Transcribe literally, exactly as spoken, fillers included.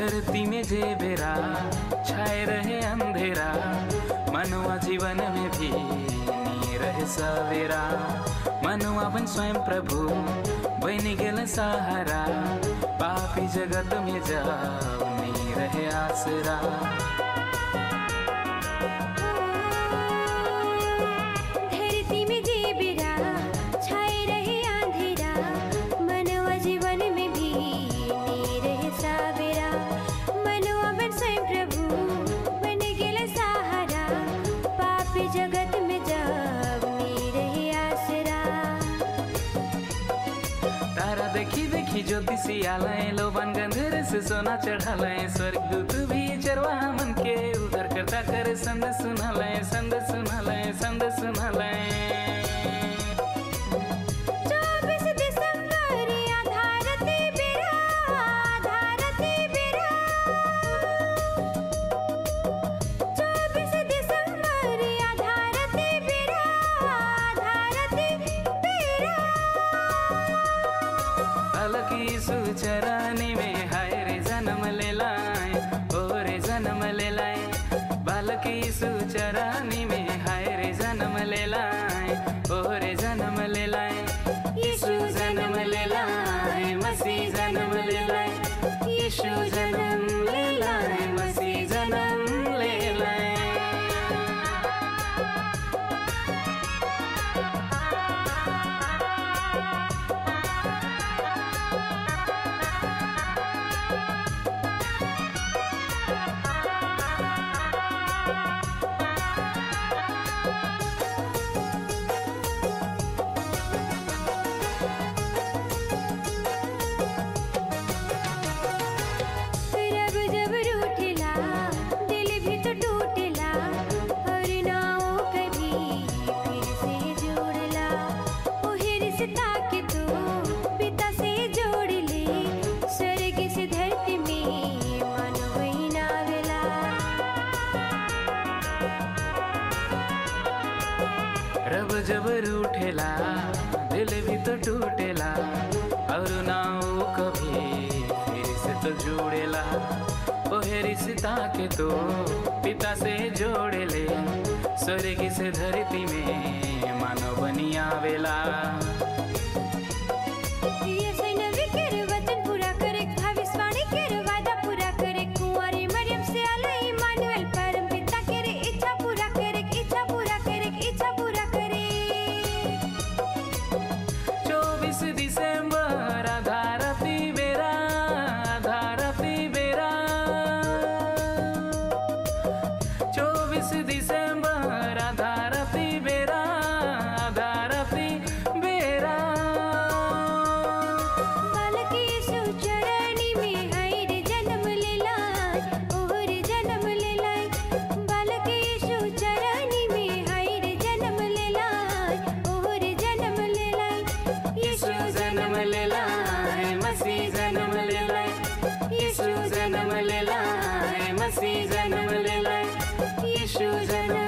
धरती में जे बेरा छाए रहे अंधेरा, मनुआ जीवन में भी नहीं रहे सवेरा। मनुआ बन स्वयं प्रभु बन गेल सहारा, पापी जगत में जाओ नहीं रहे आसरा। देखी देखी ज्योति सियालाएं, लोबान गंधर से सोना चढ़ालाएं, स्वर्गदूत भी चरवाहा मन के उधर करता करे संद सुनालाएं, संद सुनालाएं, संद सुनालाएं। यीशु चरानी में हाय रे जन्म ले लाए, ओ रे जन्म ले लाए। बालक यीशु चरानी में हाय रे जन्म ले लाए, ओ रे जन्म ले लाए। यीशु जन्म ले लाए, मसीह जन्म ले लाए। यीशु जन्म ले लाए, मसीह जन्म ले लाए। रब जब रूठेला दिल भी तो टूटेला, और ना वो कभी फिर से तो जुड़ेला। ओहे रिश्ता के तो पिता से जोड़े ले, स्वर्ग से धरती में मानो बनी आवेला। दिसंबर आधा रति बेरा, आधा रति बेरा। बालक यीशु चरनी में हाय रे जन्म ले लाए, ओ रे जन्म ले लाए। बालक यीशु चरनी में हाय रे जन्म ले लाए, ओ रे जन्म ले लाए। यीशु जन्म ले लाए, मसीह जन्म ले लाए। यीशु जन्म ले लाए, मसीह जन्म ले लाए। यीशु जन्म